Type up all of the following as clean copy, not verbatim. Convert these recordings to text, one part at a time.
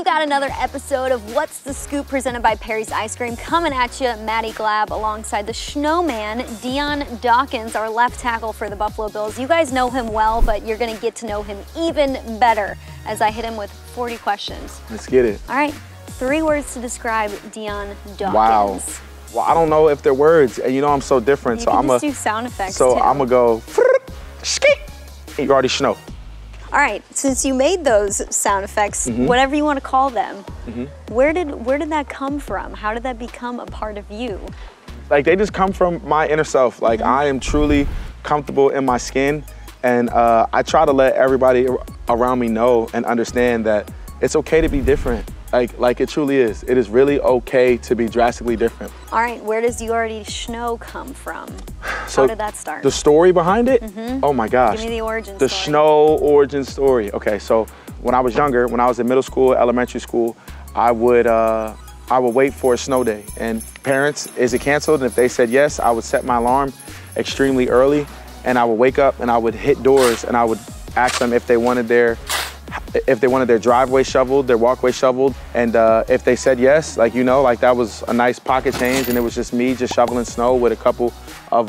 We've got another episode of What's the Scoop presented by Perry's Ice Cream coming at you. Maddie Glab alongside the Snowman, Dion Dawkins, our left tackle for the Buffalo Bills. You guys know him well, but you're going to get to know him even better as I hit him with 40 questions. Let's get it. All right. 3 words to describe Dion Dawkins. Wow. Well, I don't know if they're words, and you know I'm so different. You so can I'm just do sound effects. So too. I'm gonna go. You already Shnow. All right. Since you made those sound effects, whatever you want to call them, where did that come from? How did that become a part of you? Like they just come from my inner self. Like I am truly comfortable in my skin, and I try to let everybody around me know and understand that it's okay to be different. Like it truly is. It is really okay to be drastically different. All right, where does You Already Shnow come from? So how did that start? The story behind it? Oh my gosh. Give me the origin story. The Shnow origin story. Okay, so when I was younger, when I was in middle school, elementary school, I would wait for a snow day. And parents, is it canceled? And if they said yes, I would set my alarm extremely early. And I would wake up and I would hit doors and I would ask them if they wanted their driveway shoveled, their walkway shoveled, and if they said yes, like you know, like that was a nice pocket change, and it was just me just shoveling snow with a couple of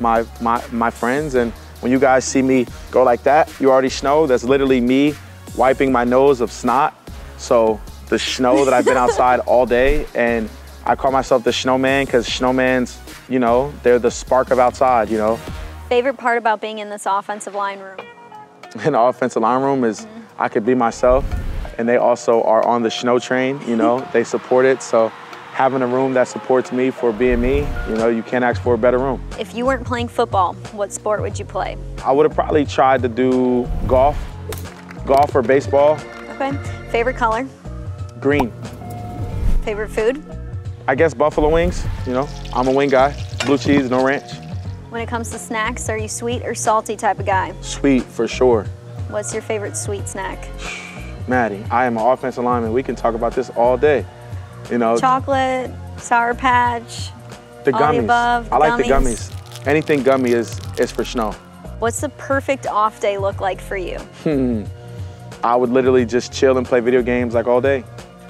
my friends. And when you guys see me go like that, you already Shnow. That's literally me wiping my nose of snot. So the snow that I've been outside all day, and I call myself the Snowman because snowmans, you know, they're the spark of outside, you know. Favorite part about being in this offensive line room? In the offensive line room is I could be myself, and they also are on the Shnow train, you know, they support it. So having a room that supports me for being me, you know, you can't ask for a better room. If you weren't playing football, what sport would you play? I would have probably tried to do golf or baseball. Okay. Favorite color? Green. Favorite food? I guess buffalo wings, you know, I'm a wing guy. Blue cheese, no ranch. When it comes to snacks, are you sweet or salty type of guy? Sweet, for sure. What's your favorite sweet snack? Maddie, I am an offensive lineman. We can talk about this all day. You know, chocolate, Sour Patch, the gummies. All the above, I like the gummies. Anything gummy is for Shnow. What's the perfect off day look like for you? I would literally just chill and play video games like all day.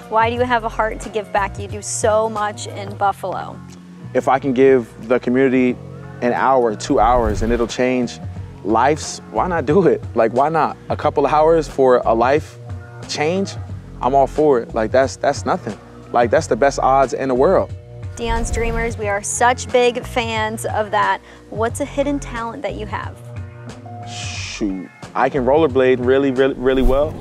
Why do you have a heart to give back? You do so much in Buffalo. If I can give the community an hour, 2 hours, and it'll change lives, why not do it? Like, why not? A couple of hours for a life change, I'm all for it. Like, that's nothing. Like, that's the best odds in the world. Dion's Dreamers, we are such big fans of that. What's a hidden talent that you have? Shoot. I can rollerblade really well,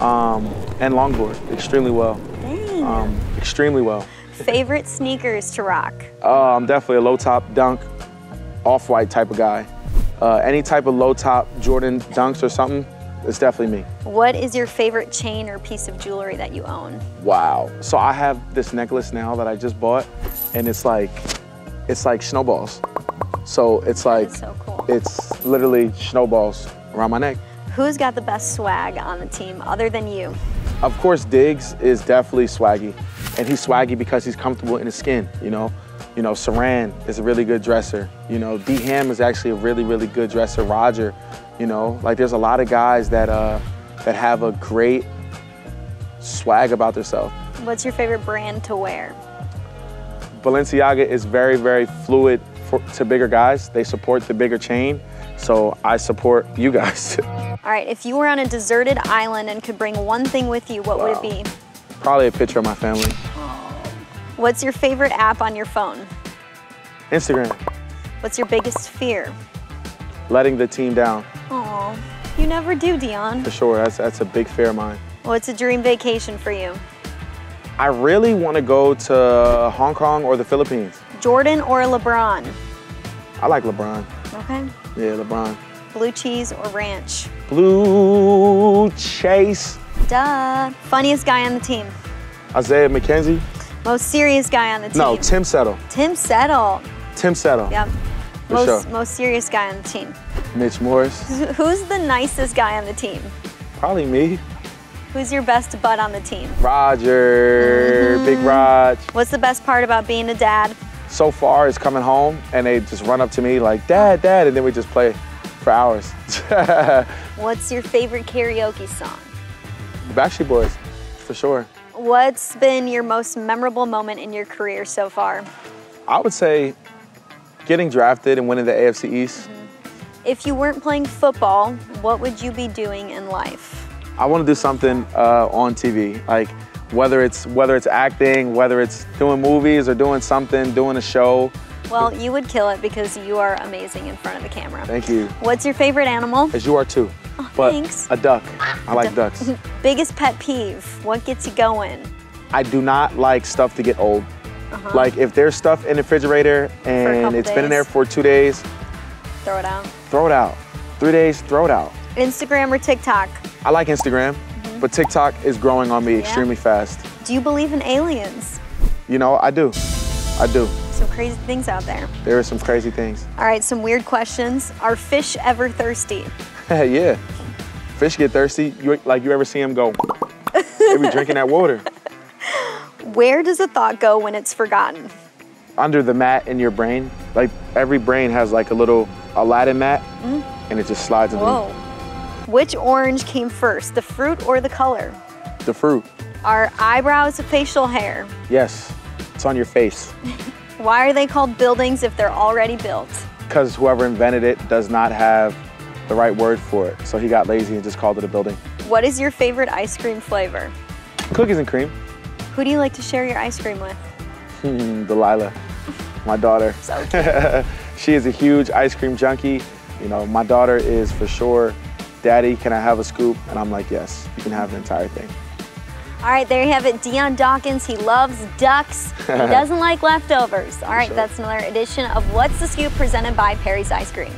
and longboard extremely well. Dang. Extremely well. Favorite sneakers to rock? I'm definitely a low-top Dunk, Off-White type of guy. Any type of low-top Jordan Dunks or something, it's definitely me. What is your favorite chain or piece of jewelry that you own? Wow. So I have this necklace now that I just bought, and it's like snowballs. So it's like, so cool. It's literally snowballs around my neck. Who's got the best swag on the team other than you? Of course, Diggs is definitely swaggy, and he's swaggy because he's comfortable in his skin, you know? You know, Saran is a really good dresser. You know, D-Ham is actually a really good dresser. Roger, you know, like there's a lot of guys that have a great swag about themselves. What's your favorite brand to wear? Balenciaga is very fluid to bigger guys. They support the bigger chain, so I support you guys. All right, if you were on a deserted island and could bring one thing with you, what would it be? Probably a picture of my family. What's your favorite app on your phone? Instagram. What's your biggest fear? Letting the team down. Aw, you never do, Dion. For sure, that's a big fear of mine. What's a dream vacation for you? I really want to go to Hong Kong or the Philippines. Jordan or LeBron? I like LeBron. Okay. Yeah, LeBron. Blue cheese or ranch? Blue cheese. Duh. Funniest guy on the team? Isaiah McKenzie. Most serious guy on the team? No, Tim Settle. Tim Settle. Tim Settle. Yep. For most serious guy on the team? Mitch Morris. Who's the nicest guy on the team? Probably me. Who's your best bud on the team? Roger. Big Rog. What's the best part about being a dad? So far is coming home and they just run up to me like, Dad, Dad, and then we just play for hours. What's your favorite karaoke song? The Backstreet Boys. for sure. What's been your most memorable moment in your career so far? I would say getting drafted and winning the AFC East. Mm-hmm. If you weren't playing football, what would you be doing in life? I want to do something on TV, like whether it's acting, whether it's doing movies or doing something, doing a show. Well, you would kill it because you are amazing in front of the camera. Thank you. What's your favorite animal? As you are too. Oh, but thanks. A duck. I like ducks. Biggest pet peeve, what gets you going? I do not like stuff to get old. Uh-huh. Like if there's stuff in the refrigerator and it's been in there for 2 days. Throw it out. Throw it out. 3 days, throw it out. Instagram or TikTok? I like Instagram, mm-hmm. but TikTok is growing on me extremely fast. Do you believe in aliens? You know, I do. I do. Some crazy things out there. There are some crazy things. All right, some weird questions. Are fish ever thirsty? Yeah. Fish get thirsty. You ever see them go, they be drinking that water. Where does a thought go when it's forgotten? Under the mat in your brain. Like every brain has like a little Aladdin mat and it just slides in. Whoa. Which orange came first, the fruit or the color? The fruit. Are eyebrows facial hair? Yes, it's on your face. Why are they called buildings if they're already built? Because whoever invented it does not have the right word for it. So he got lazy and just called it a building. What is your favorite ice cream flavor? Cookies and cream. Who do you like to share your ice cream with? Delilah, my daughter. So cute. She is a huge ice cream junkie. You know, my daughter is for sure, Daddy, can I have a scoop? And I'm like, yes, you can have the entire thing. All right, there you have it, Dion Dawkins. He loves ducks, he doesn't like leftovers. All right, that's another edition of What's the Scoop presented by Perry's Ice Cream.